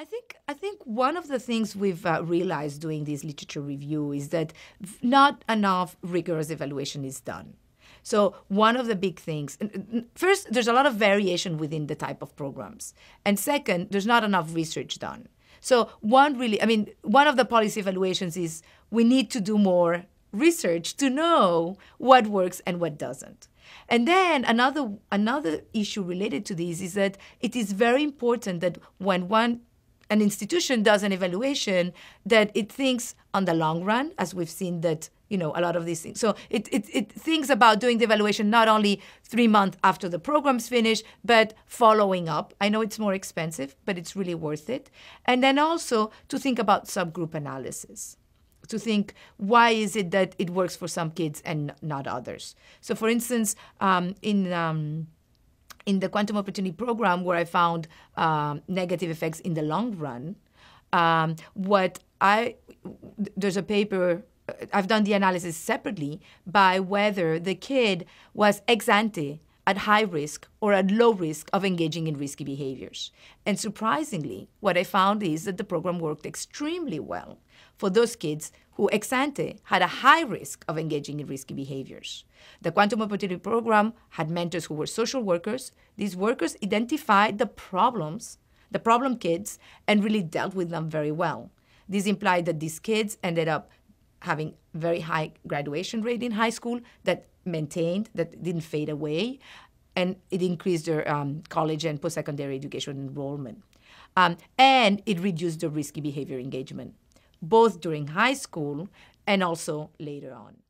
I think one of the things we've realized doing this literature review is that not enough rigorous evaluation is done. So one of the big things, first, there's a lot of variation within the type of programs. And second, there's not enough research done. So one of the policy evaluations is we need to do more research to know what works and what doesn't. And then another issue related to this is that it is very important that when an institution does an evaluation, that it thinks on the long run, as we've seen that, a lot of these things. So it thinks about doing the evaluation not only 3 months after the program's finished, but following up. I know it's more expensive, but it's really worth it. And then also to think about subgroup analysis, to think why is it that it works for some kids and not others. So for instance, in the Quantum Opportunity Program, where I found negative effects in the long run, there's a paper, I've done the analysis separately, by whether the kid was ex ante at high risk or at low risk of engaging in risky behaviors. And surprisingly, what I found is that the program worked extremely well for those kids who ex ante had a high risk of engaging in risky behaviors. The Quantum Opportunity Program had mentors who were social workers. These workers identified the problem kids, and really dealt with them very well. This implied that these kids ended up having very high graduation rate in high school that maintained, that didn't fade away, and it increased their college and post-secondary education enrollment. And it reduced the risky behavior engagement, both during high school and also later on.